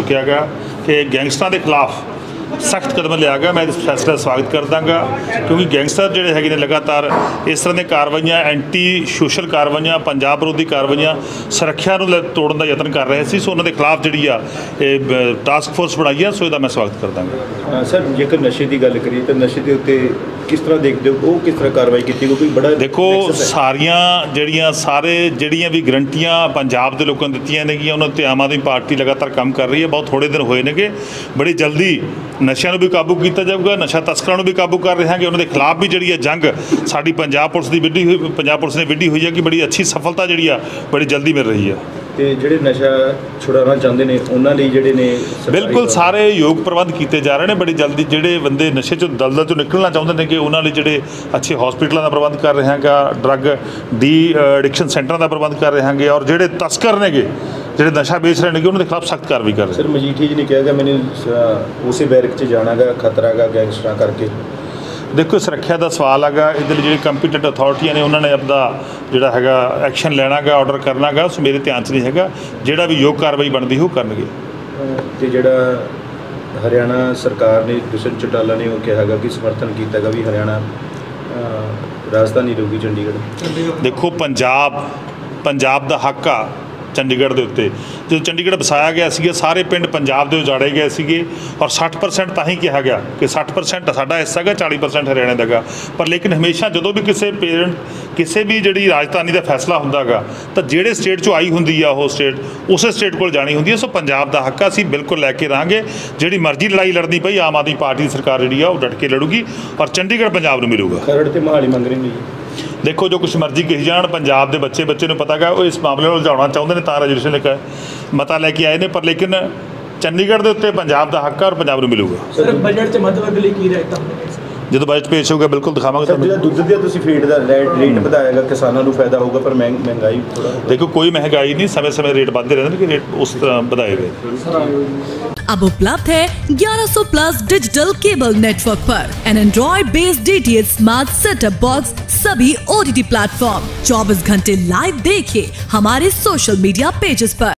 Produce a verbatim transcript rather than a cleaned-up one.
चुकया गया कि गैंगस्टर के खिलाफ सख्त कदम लिया गया। मैं इस फैसले का स्वागत कर दांगा क्योंकि गैंगस्टर जोड़े है लगातार इस तरह के कार्रवाइयां एंटी सोशल कार्रवाइयां पंजाब विरोधी कार्रवाइयां सुरक्षा तोड़न का यत्न कर रहे थे। सो उन्होंने खिलाफ जी टास्क फोर्स बनाई है। सो इसका मैं स्वागत कर दांगा। सर जेकर नशे की गल करिए तो नशे के उत्ते किस तरह देखते हो, वो किस तरह कार्रवाई की गई? बड़ा देखो सारिया जड़िया सारे जड़िया भी गरंटियां पंजाब के लोगों ने दिखाई ने उन्होंने आम आदमी पार्टी लगातार काम कर रही है। बहुत थोड़े दिन हुए ने बड़ी जल्दी नशे भी काबू किया जाएगा, नशा तस्करों भी काबू कर रहे हैं कि उन्होंने खिलाफ भी जी जंग साड़ी पंजाब पुलिस की विढी हुई पंजाब पुलिस ने विढी हुई है कि बड़ी अच्छी सफलता जी बड़ी जल्दी मिल रही है। ਜਿਹੜੇ नशा छुड़ाना चाहते हैं उन्होंने ਜਿਹੜੇ ਨੇ बिल्कुल सारे योग प्रबंध किए जा रहे हैं। बड़ी जल्दी ਜਿਹੜੇ बंदे नशे चो दलदल चो निकलना चाहते हैं कि उन्होंने ਜਿਹੜੇ अच्छे हॉस्पिटलों का प्रबंध कर रहे हैं, ड्रग डी एडिक्शन सेंटर का प्रबंध कर रहे हैं और ਜਿਹੜੇ तस्कर ने ਜਿਹੜੇ नशा बेच रहे हैं उन्होंने खिलाफ सख्त कार्रवाई कर रहे हैं। सर मजीठी जी ने कहा कि मैंने उस बैरक जाना गा खतरा गा गैंगस्टरां करके। देखो सुरक्षा का सवाल हैगा, इधर जी कंपीटेंट अथॉरिटियां ने उन्होंने अपना जोड़ा हैगा एक्शन लैना गा ऑर्डर करना गा। उस मेरे ध्यान च नहीं हैगा, जिहड़ा भी योग कार्रवाई बनती हो करनगे। ते जिहड़ा हरियाणा सरकार ने दुष्यंत चौटाला ने कहा हैगा कि समर्थन किया गा भी हरियाणा राजधानी रहेगी चंडीगढ़। देखो पंजाब पंजाब दा हक आ ਚੰਡੀਗੜ੍ਹ ਦੇ ਉੱਤੇ जो चंडीगढ़ बसाया गया ਸੀਗਾ सारे पिंड पंजाब के उजाड़े गए ਸੀਗੇ और साठ परसेंट ਤਾਂ ਹੀ ਕਿਹਾ ਗਿਆ कि साठ परसेंट ਸਾਡਾ ਹਿੱਸਾ ਹੈਗਾ, चालीस परसेंट ਹਰਿਆਣੇ ਦਾ ਹੈਗਾ। पर लेकिन हमेशा ਜਦੋਂ भी किसी पेरेंट किसी भी ਜਿਹੜੀ राजधानी का फैसला ਹੁੰਦਾ ਗਾ ਤਾਂ ਜਿਹੜੇ स्टेट ਚੋਂ आई ਹੁੰਦੀ ਆ ਉਹ स्टेट उस स्टेट ਕੋਲ ਜਾਣੀ ਹੁੰਦੀ ਹੈ। सो पंजाब का हक ਅਸੀਂ बिल्कुल लैके रहांगे। ਜਿਹੜੀ मर्जी लड़ाई लड़नी पई आम आदमी पार्टी की सरकार ਜਿਹੜੀ ਆ ਉਹ ਡਟ ਕੇ लड़ूगी और चंडीगढ़ पंजाब ਨੂੰ ਮਿਲੂਗਾ। ਖਰੜ ਤੇ ਮਹਾਲੀ ਮੰਗ ਰਹੇ ਨੇ। देखो जो कुछ मर्जी कही जान, पंजाब के बच्चे बच्चे ने पता है वो इस मामले में उलझाना चाहते हैं, तां रजिस्ट्रेशन लेकर मता लेके आए हैं। पर लेकिन चंडीगढ़ के उत्ते पंजाब का हक है और पंजाब को मिलेगा। जो बजट पेश होगा बिल्कुल दिखावांगे। दुध दी फीड का रेट बढ़ाएगा, किसानों को फायदा होगा पर महंगाई? देखो कोई महंगाई नहीं, समय समय रेट बढ़ते रहते हैं, रेट उस तरह बढ़ाए गए। अब उपलब्ध है ग्यारह सौ प्लस डिजिटल केबल नेटवर्क पर an Android based DTH smart setup box, सभी ओटीटी प्लेटफॉर्म। चौबीस घंटे लाइव देखिए हमारे सोशल मीडिया पेजेस पर।